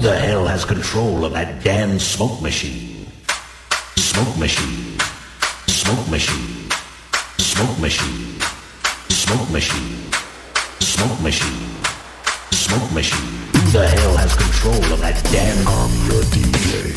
Who the hell has control of that damn smoke machine? Smoke machine. Smoke machine. Smoke machine. Smoke machine. Smoke machine. Smoke machine. Who the hell has control of that damn... I'm your DJ. Wait.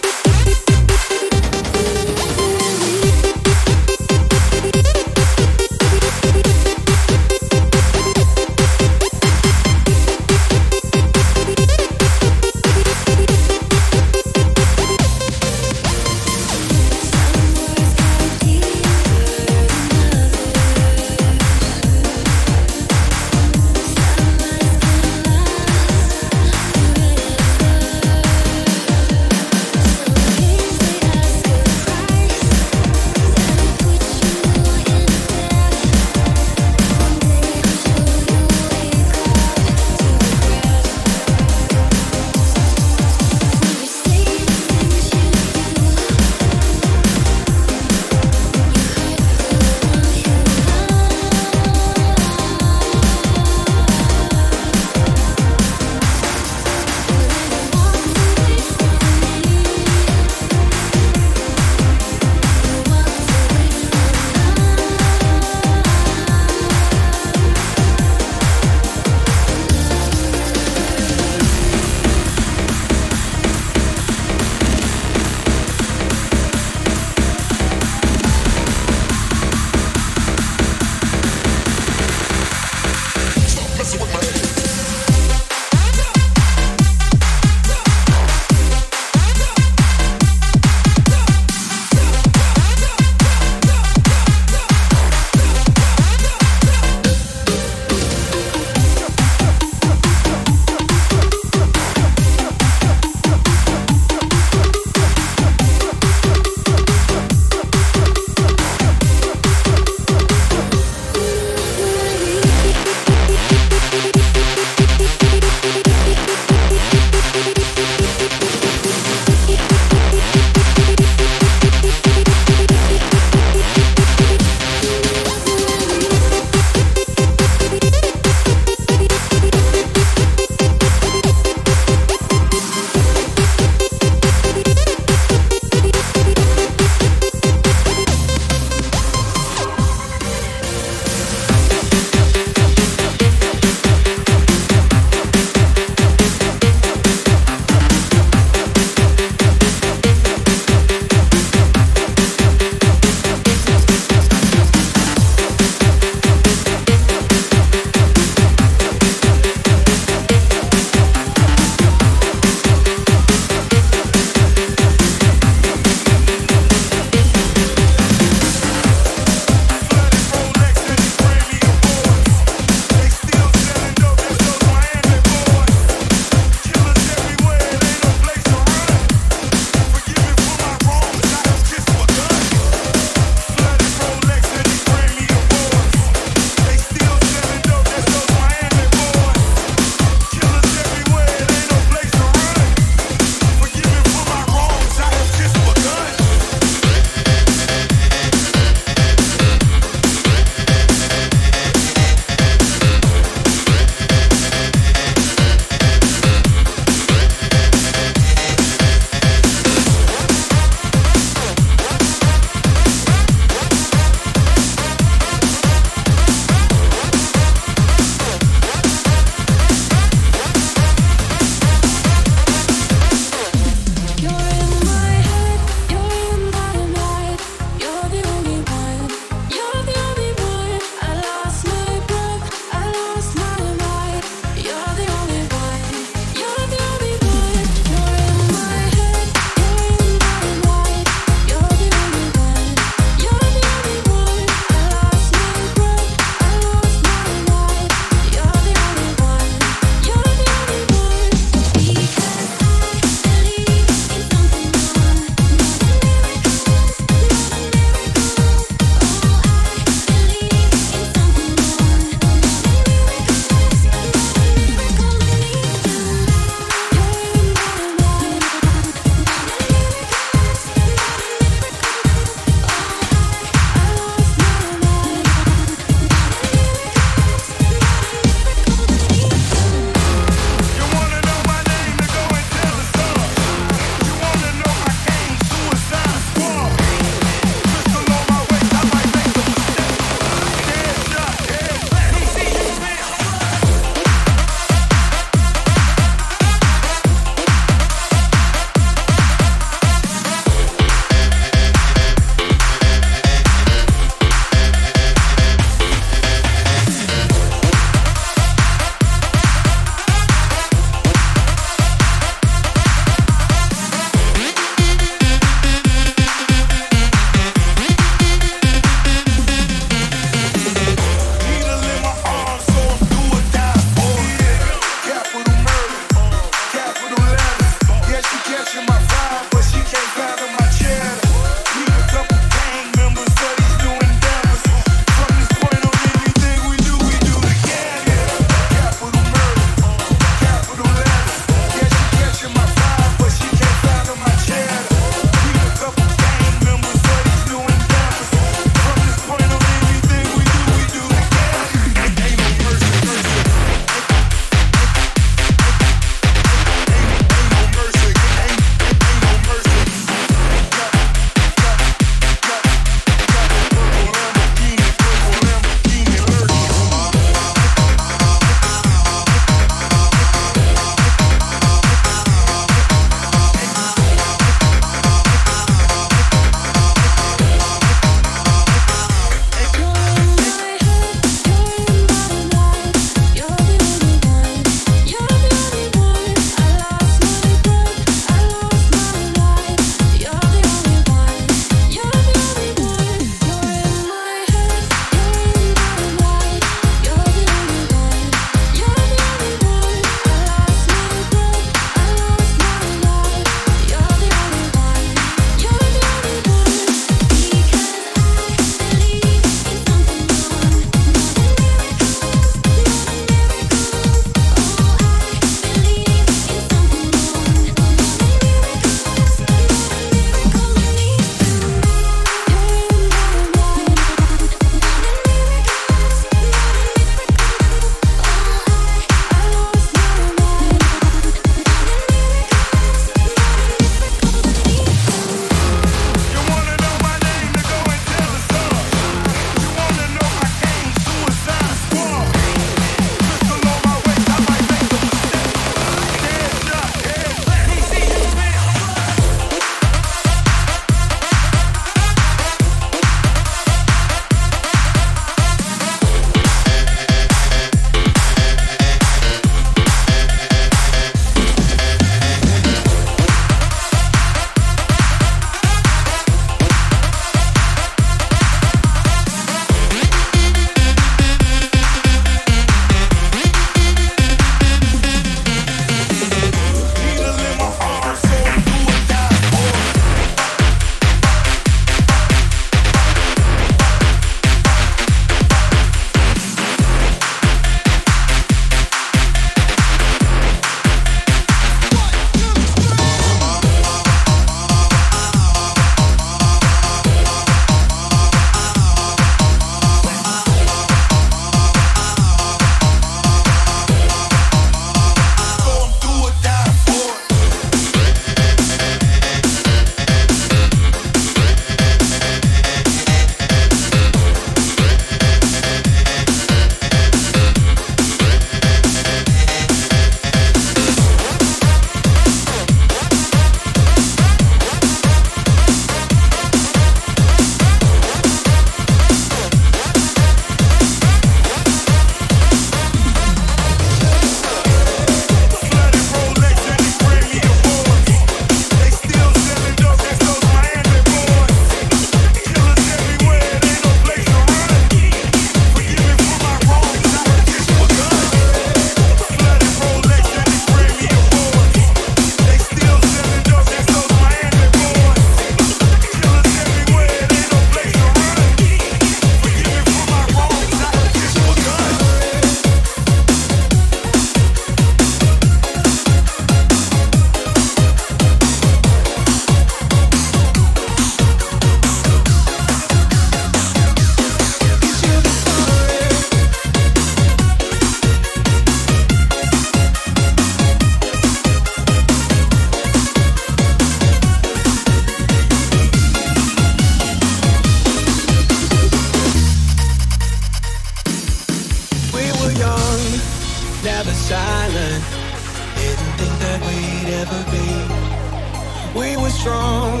we were strong,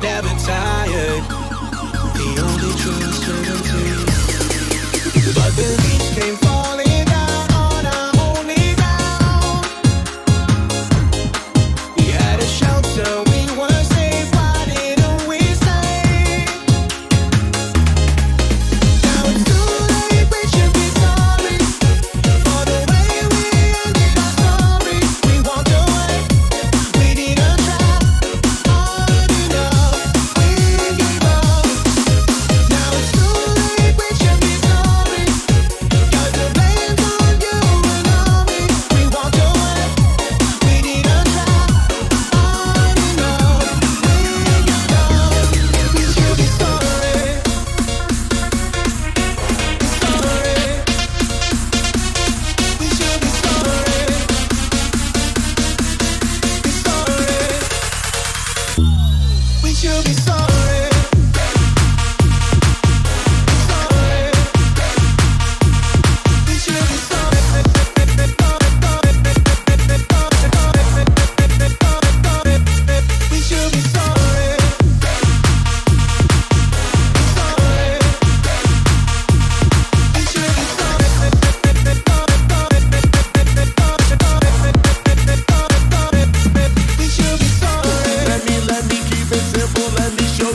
never tired. The only true certainty. But the beach came falling down on our only ground. We had a shelter. Let me keep it simple, let me show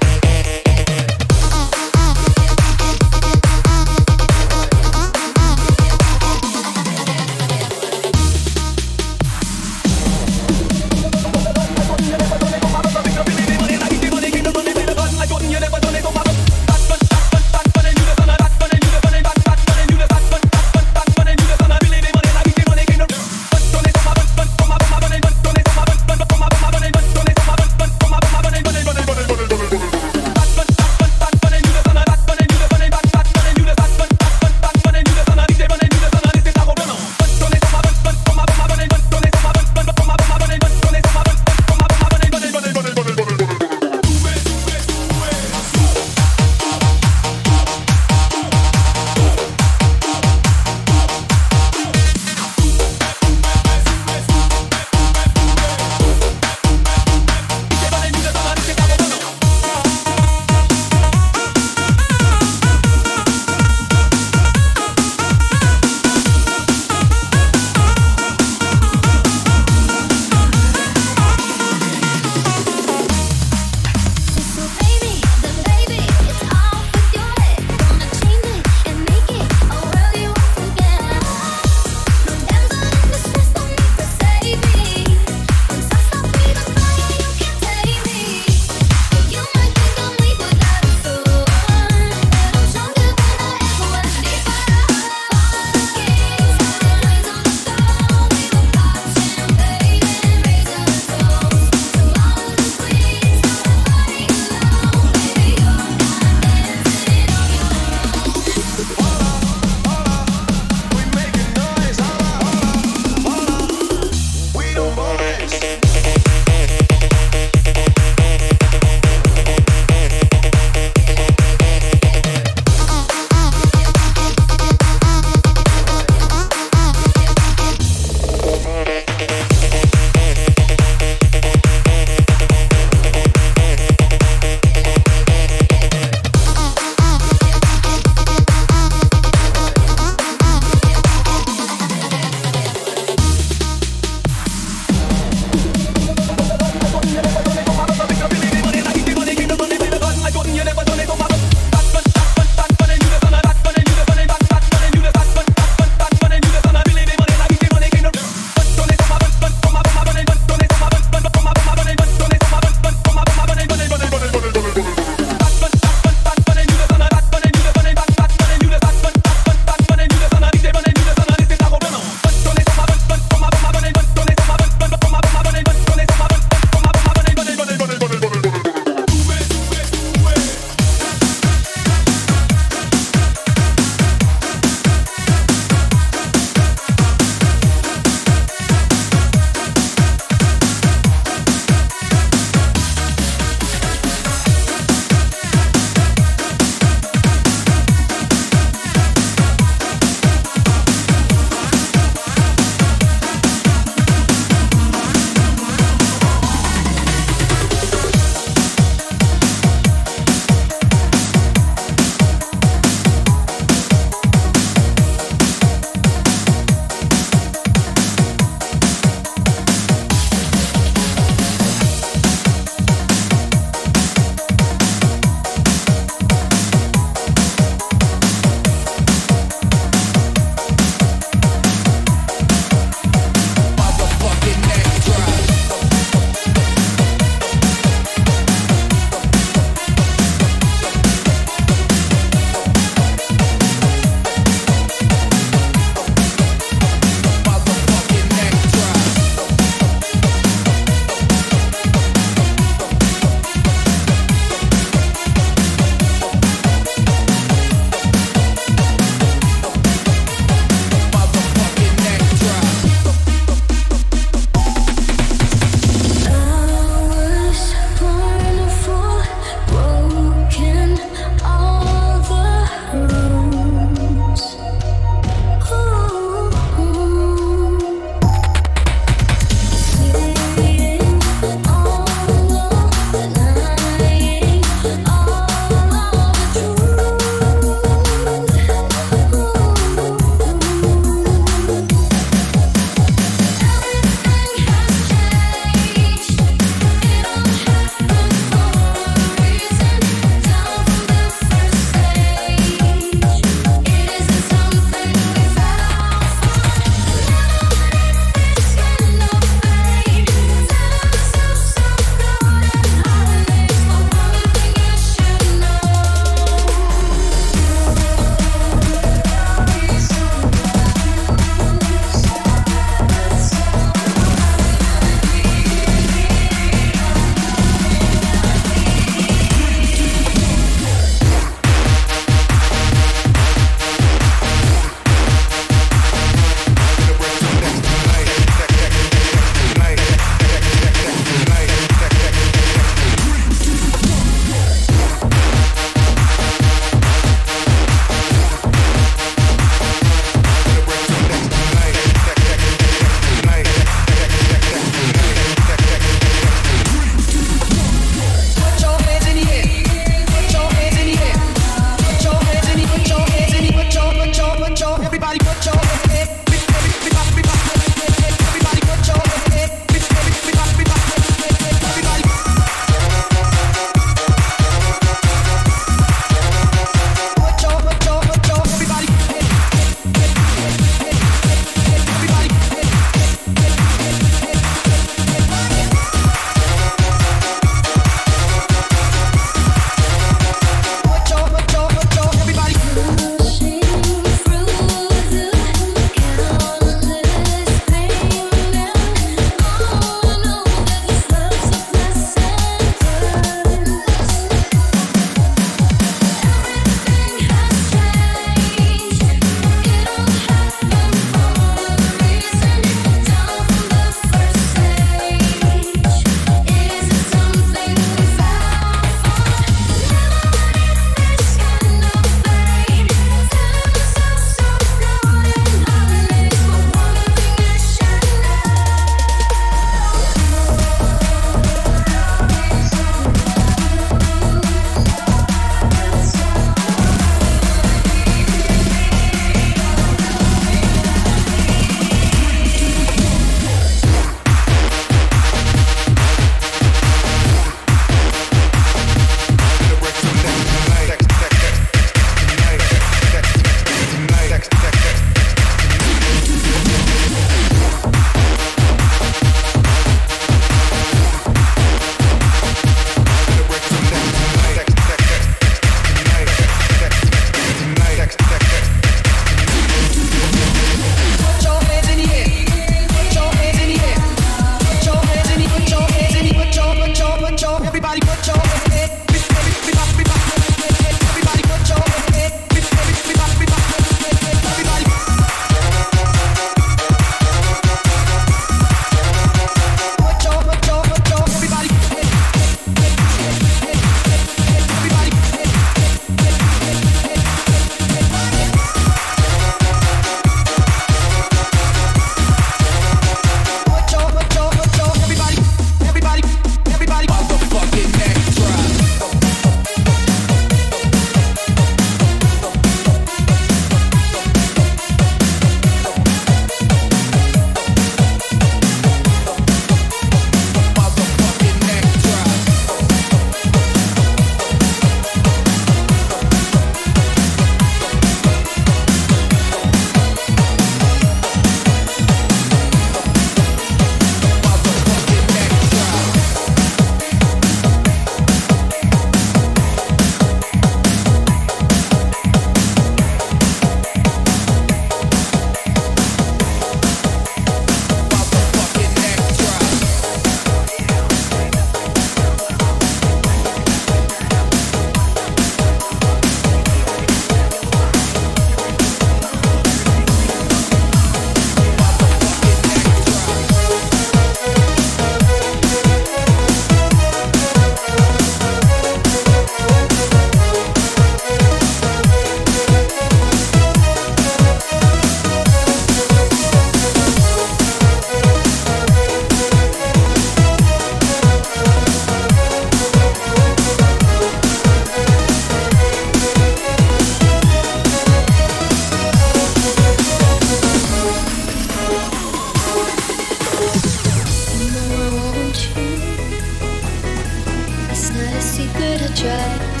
secret I tried.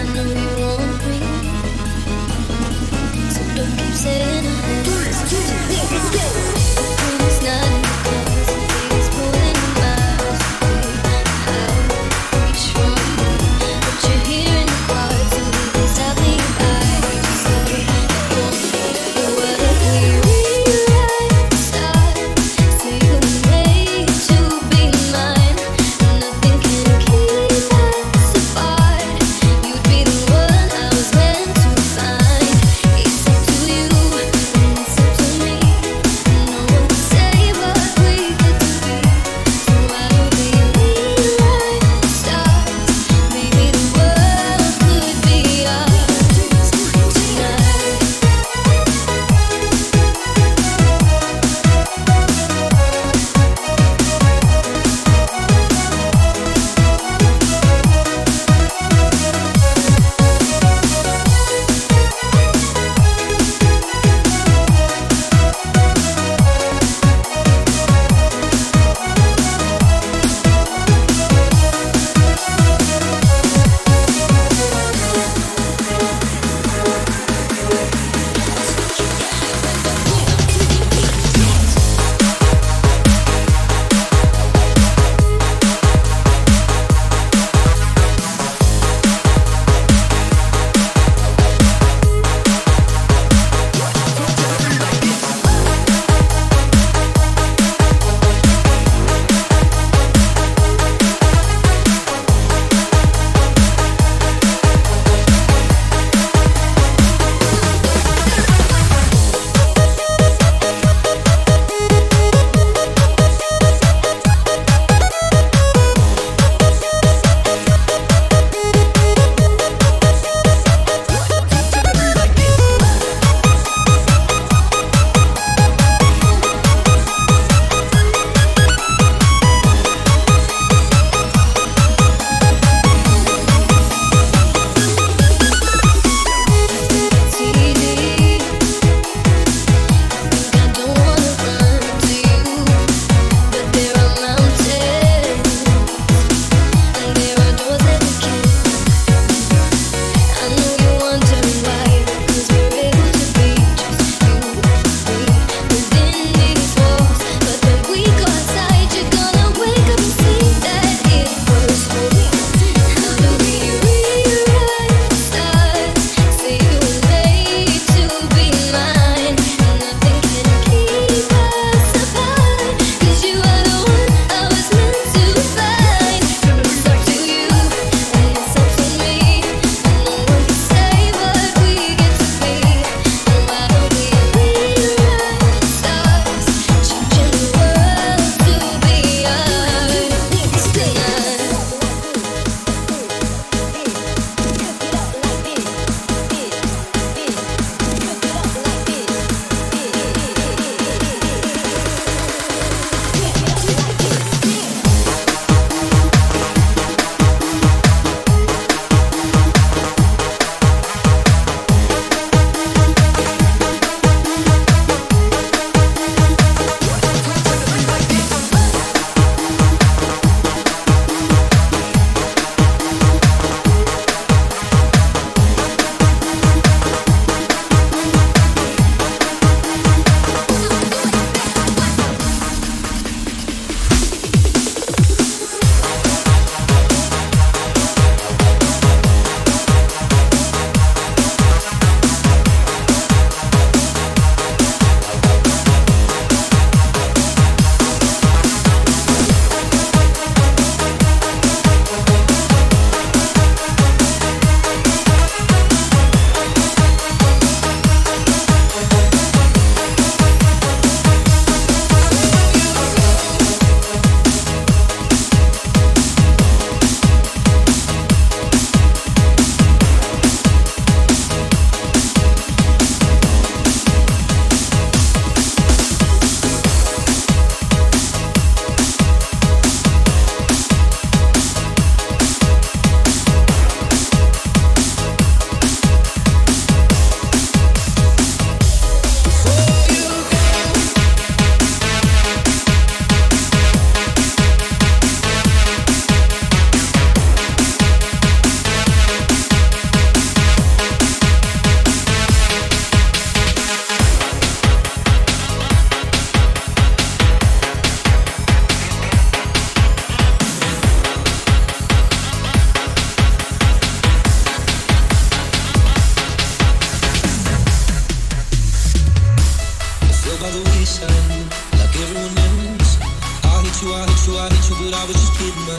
I know you want me, so don't keep saying I have. Let's go. It's not.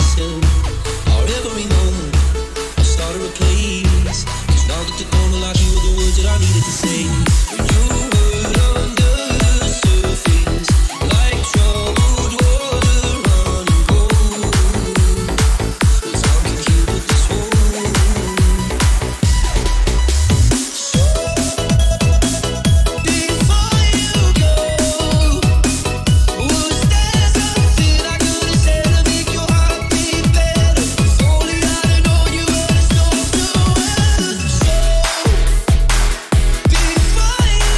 myself. However we know, I started a place. Cause now that you're gone, I'll you with the words that I needed to say. When you were under the surface, like troubled water running cold. Cause I can heal with this wound. So, before you go, was there something I could have said to make your heart beat better? If only I'd have known you were so well. So, before you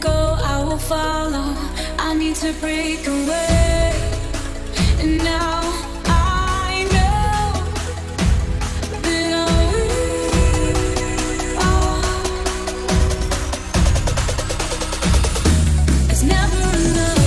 go, I will follow. I need to break away, and now I know that it's never enough.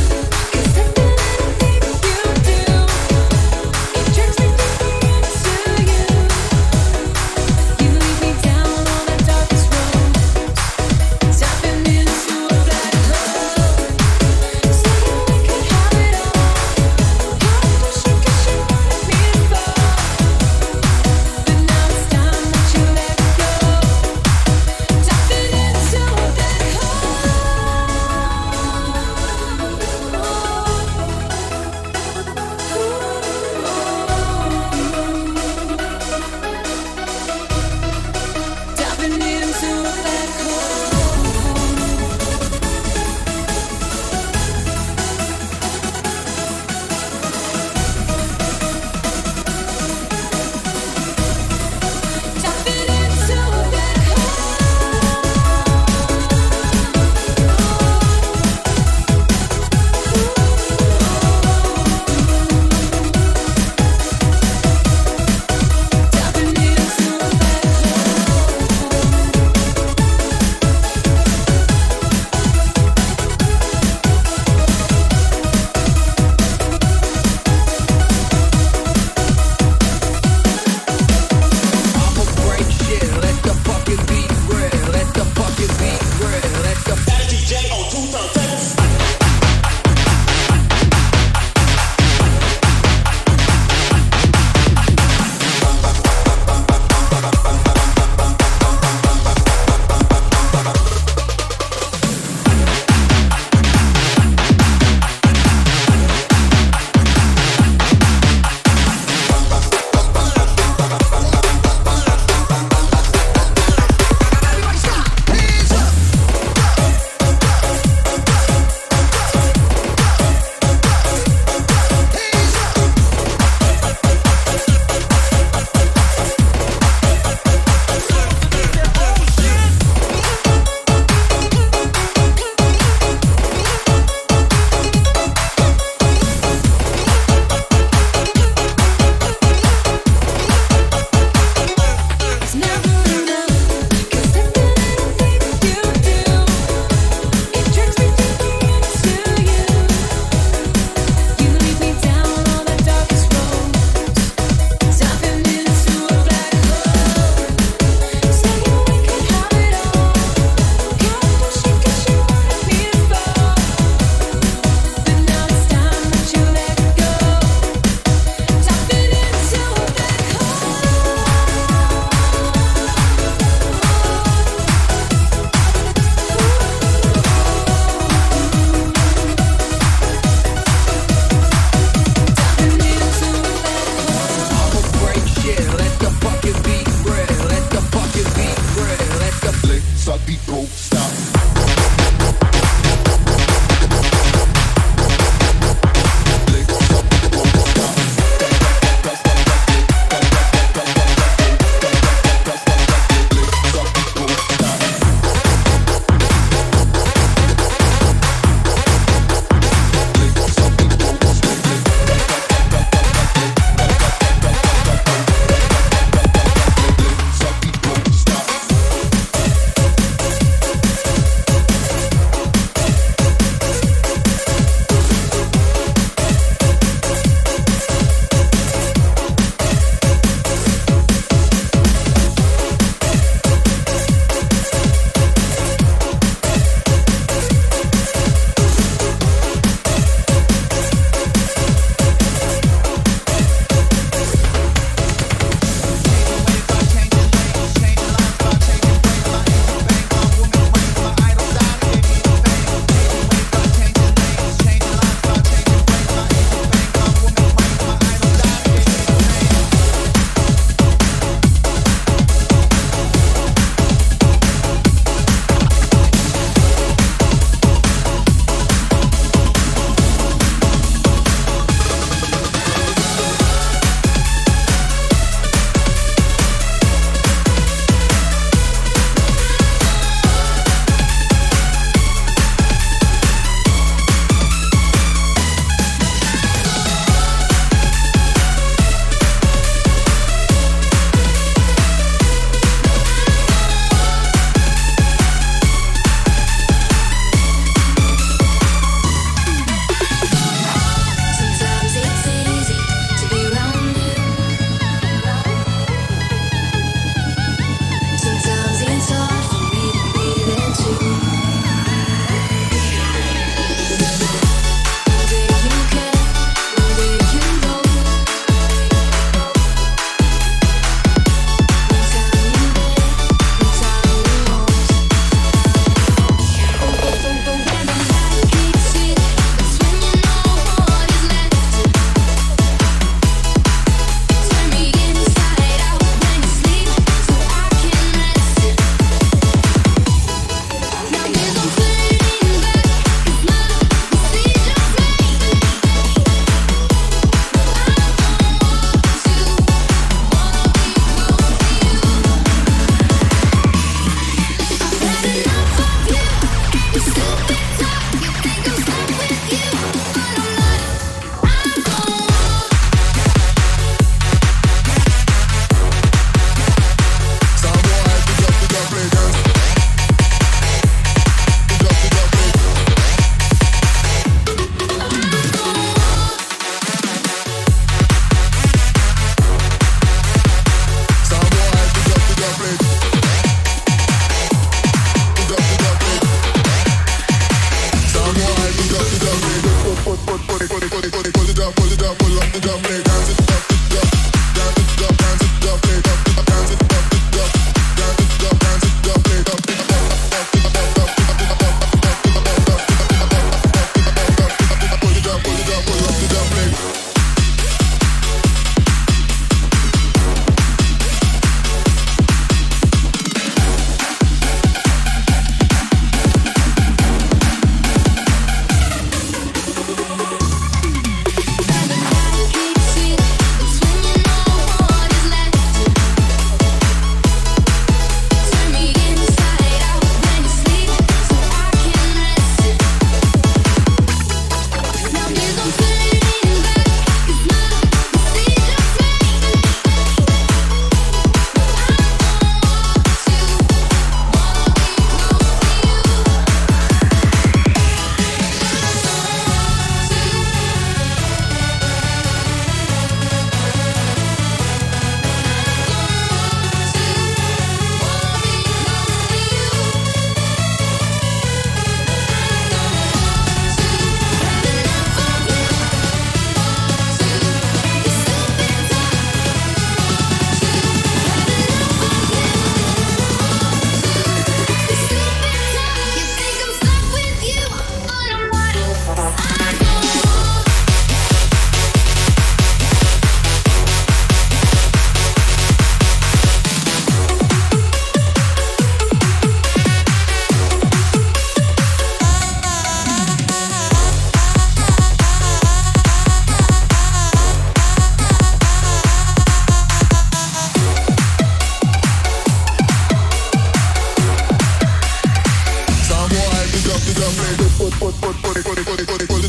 Put it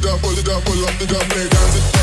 down, pull up the drum, make dancing.